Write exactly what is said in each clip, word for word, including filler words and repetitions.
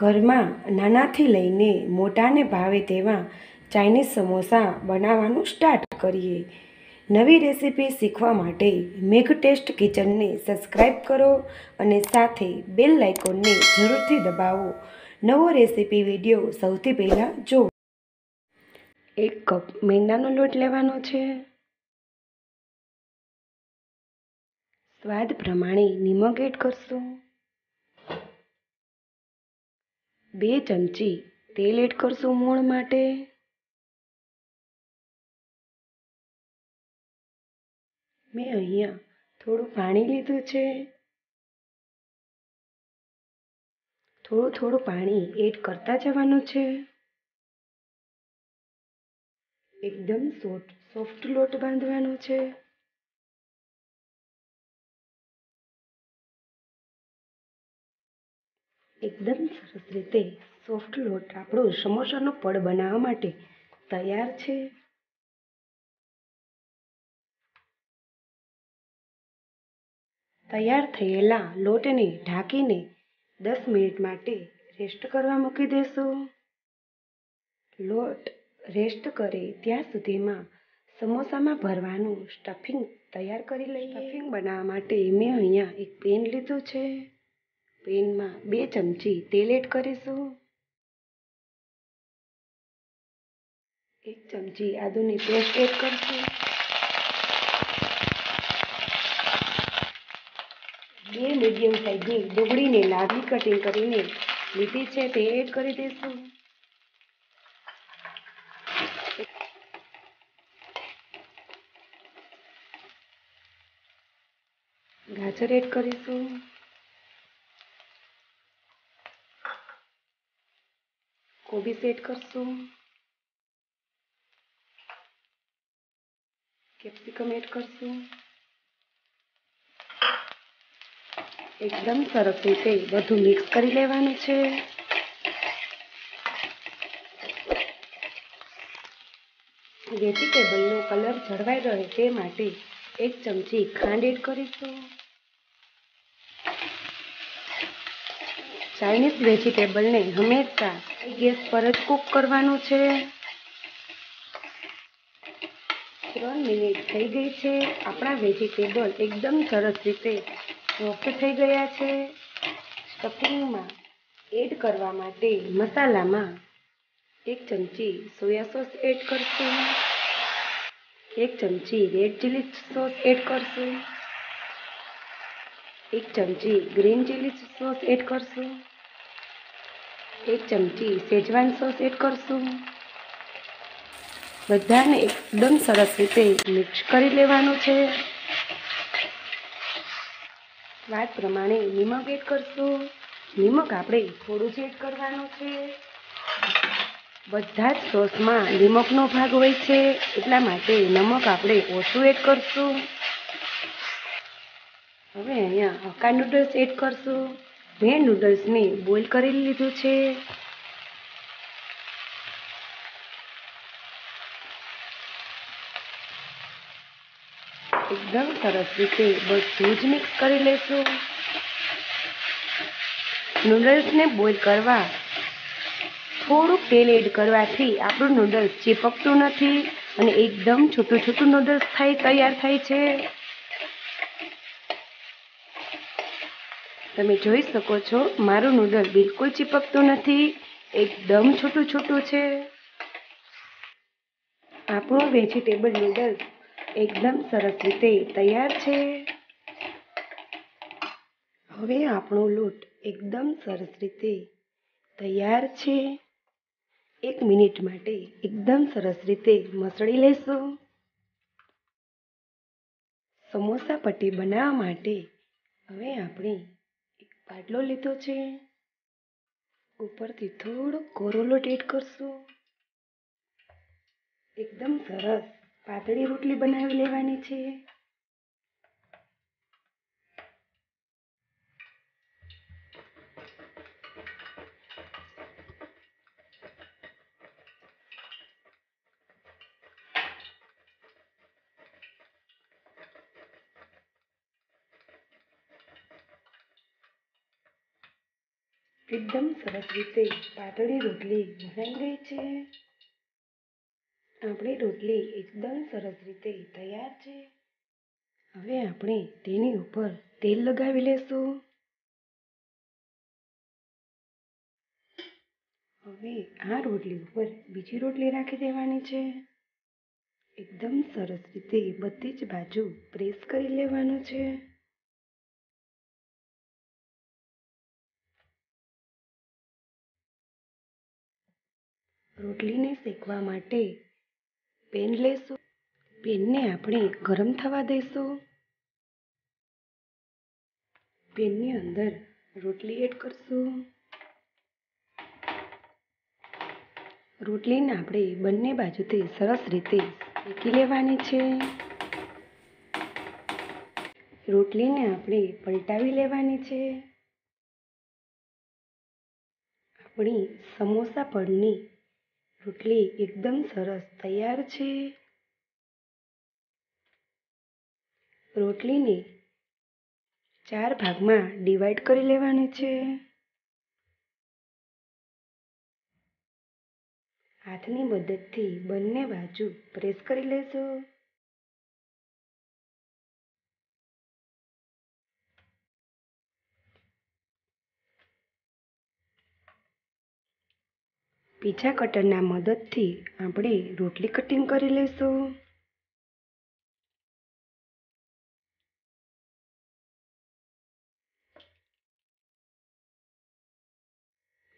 ઘરમાં નાનાથી લઈને મોટાને ભાવે તેવા ચાઇનીઝ સમોસા બનાવવાનું સ્ટાર્ટ કરીએ। નવી રેસીપી શીખવા માટે મેઘ ટેસ્ટ કિચનને સબસ્ક્રાઈબ કરો અને સાથે બેલ આઇકોનને જરૂરથી દબાવો। નવો રેસીપી વિડીયો સૌથી પહેલાં જુઓ। એક કપ મેંદાનો લોટ લેવાનો છે। સ્વાદ પ્રમાણે નિમક એડ કરશું। બે ચમચી તેલ એડ કરશું મોણ માટે। મેં અહીંયા થોડું પાણી લીધું છે। થોડું થોડું પાણી એડ કરતા જવાનું છે। એકદમ સોફ્ટ સોફ્ટ લોટ બાંધવાનો છે। એકદમ સરસ રીતે સોફ્ટ લોટ આપણો સમોસાનો પડ બનાવવા માટે તૈયાર છે। તૈયાર થયેલા લોટને ઢાંકીને દસ મિનિટ માટે રેસ્ટ કરવા મૂકી દેશું। લોટ રેસ્ટ કરે ત્યાં સુધીમાં સમોસામાં ભરવાનું સ્ટફિંગ તૈયાર કરી લઈએ। સ્ટફિંગ બનાવવા માટે મેં અહીંયા એક પેન લીધું છે। પેનમાં બે ચમચી તેલ એડ કરીશું। એક ચમચી આદુની પેસ્ટ એડ કરીશું। બે મીડિયમ સાઈઝની ડુંગળીને લાંબી કટિંગ કરીને લીધી છે તે એડ કરી દઈશું। ગાજર એડ કરીશું। કોબીસ એડ કરશું। કેપ્સિકમ એડ કરશું। એકદમ સરસ રીતે બધું મિક્સ કરી લેવાનું છે। વેજીટેબલનો કલર જળવાઈ રહે તે માટે એક ચમચી ખાંડ એડ કરીશું। ચાઇનીઝ વેજીટેબલને હંમેશા ગેસ પર જ કૂક કરવાનું છે। ત્રણ મિનિટ થઈ ગઈ છે। આપણા વેજીટેબલ એકદમ સરસ રીતે સોફ્ટ થઈ ગયા છે। સ્ટફિંગમાં એડ કરવા માટે મસાલામાં એક ચમચી સોયા સોસ એડ કરશું। એક ચમચી રેડ ચીલી સોસ એડ કરશું। એક ચમચી ગ્રીન ચીલી સોસ એડ કરશું। એક ચમચી સેજવાન સોસ એડ કરશું। બધાને એકદમ સરસ રીતે મિક્સ કરી લેવાનું છે। સ્વાદ પ્રમાણે નિમક એડ કરશું। નિમક આપણે થોડું જ એડ કરવાનું છે। બધા જ સોસમાં નિમકનો ભાગ હોય છે એટલા માટે નમક આપણે ઓછું એડ કરશું। હવે અહીંયા હક્કા નૂડલ્સ એડ કરશું। મેં નૂડલ્સને બોઇલ કરી લીધું છે। એકદમ સરસ રીતે બધું જ મિક્સ કરી લેશું। નૂડલ્સને બોઇલ કરવા થોડુંક તેલ એડ કરવાથી આપણું નૂડલ્સ ચીપકતું નથી અને એકદમ છૂટું છૂટું નૂડલ્સ થઈ તૈયાર થાય છે। તમે જોઈ શકો છો મારું નૂડલ બિલકુલ ચીપકતું નથી, એકદમ છૂટું છૂટું છે। આપણો વેજીટેબલ નૂડલ એકદમ સરસ રીતે તૈયાર છે। હવે આપણો લોટ એકદમ સરસ રીતે તૈયાર છે। એક મિનિટ માટે એકદમ સરસ રીતે મસળી લેશું। સમોસા પટ્ટી બનાવવા માટે હવે આપણે પાટલો લીધો છે। ઉપરથી થોડો કોરો લોટ એડ કરશું। એકદમ સરસ પાતળી રોટલી બનાવી લેવાની છે। એકદમ સરસ રીતે પાતળી રોટલી વણાઈ ગઈ છે। આપણી રોટલી એકદમ સરસ રીતે તૈયાર છે। હવે આપણે તેની ઉપર તેલ લગાવી લેશું। હવે આ રોટલી ઉપર બીજી રોટલી રાખી દેવાની છે। એકદમ સરસ રીતે બધી જ બાજુ પ્રેસ કરી લેવાનું છે। रोटली ने सेकवा माटे पेन लेशु। पेन ने आपणे गरम थवा देशु। पेन नी अंदर रोटली एड करशु। रोटली ने आपणे बंने बाजुथी सरस रीते सेकी लेवानी छे। रोटली ने आपणे पलटावी लेवानी छे। आपणी समोसा पड़नी रोटली एकदम सरस तैयार छे। रोटली ने चार भाग में डिवाइड करी लेवानी छे। हाथ की मदद थी बंने बाजू प्रेस करी लेशो। पीछा कटर ना मदद थी आपणे रोटली कटिंग करी लेशु।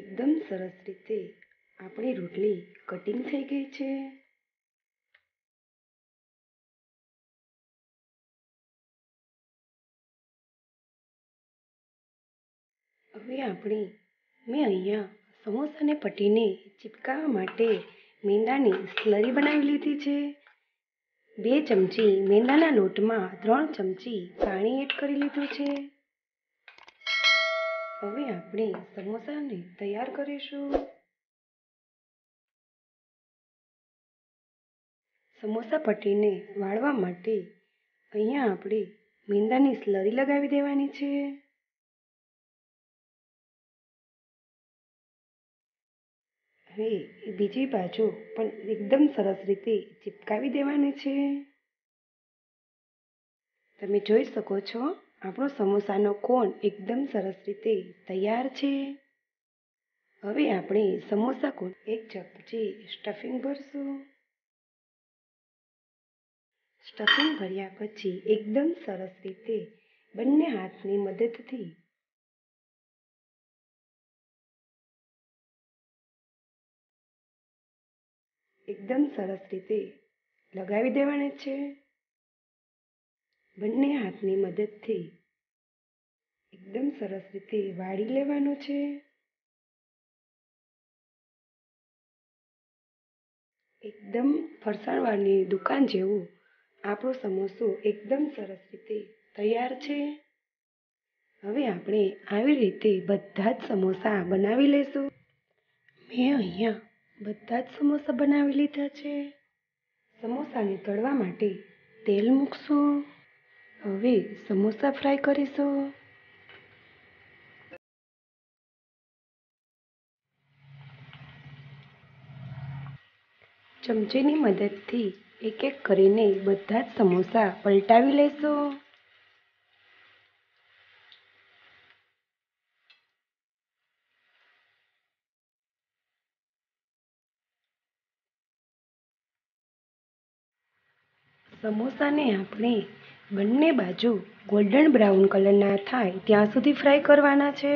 एकदम सरस रीते आपणी रोटली कटिंग थई गई छे। हवे आपणे मैं अहींया समोसा ने पट्टी ने चिपकावा माटे मेंदा नी स्लरी बनावी लीधी छे। बे चमची मेंदा ना लोट में त्रण चमची पानी एड करी लीधुं छे। हवे आपणे समोसा ने तैयार करीशुं। समोसा पट्टी ने वाळवा माटे अहींया आपणे मेंदा नी स्लरी लगावी देवानी छे। हवे बीजी बाजू पण एकदम सरस रीते चिपकावी देवानी छे। तमे जोई शको छो आपणो समोसानो कोण एकदम सरस रीते तैयार छे। हवे आपणे समोसा कोण एक चमची स्टफिंग भरशुं। स्टफिंग भर्या पछी एकदम सरस रीते बंने हाथनी मददथी एकदम सरस रीते लगावी देवानी छे। बंने हाथनी मददथी एकदम सरस रीते वाळी लेवानुं छे। एकदम फरसाणवाळनी दुकान जेवुं आपणो समोसो एकदम सरस रीते तैयार छे। हवे आपणे आवी रीते बधा ज समोसा बनावी लेशुं। मैं अहींया बधा ज समोसा बनावी लीधा छे। समोसाने तळवा माटे तेल मूकशो। हवे समोसा फ्राय करीशो। चमचीनी मददथी एक एक करीने बधा ज समोसा पलटावी लेशो। समोसा ने आपणे बंने बाजू गोल्डन ब्राउन कलर ना थाय त्यां सुधी फ्राय करवाना छे।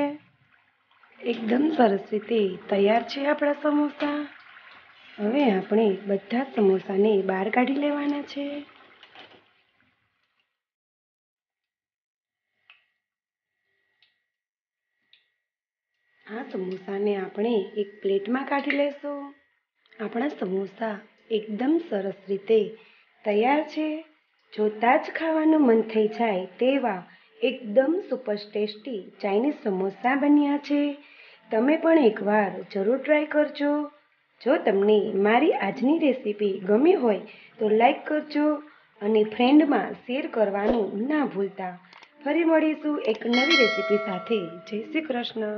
एकदम सरस रीते तैयार छे आपणा समोसा। हवे आपणे बधा समोसा ने बहार काढी लेवाना छे। आ समोसा ने आपणे एक प्लेट मां काढी लेशो। आपणा समोसा एकदम सरस रीते तैयार छे। जोता ज खावानुं मन थई जाय तेवा एकदम सुपर टेस्टी चाइनीज समोसा बन्या छे। तमे पण एकवार जरूर ट्राय करजो। जो तमने मारी आजनी रेसिपी गमी होय तो लाइक करजो अने फ्रेंडमां शेर करवानुं ना भूलता। फरी मळीशुं एक नवी रेसिपी साथे। जय श्री कृष्ण।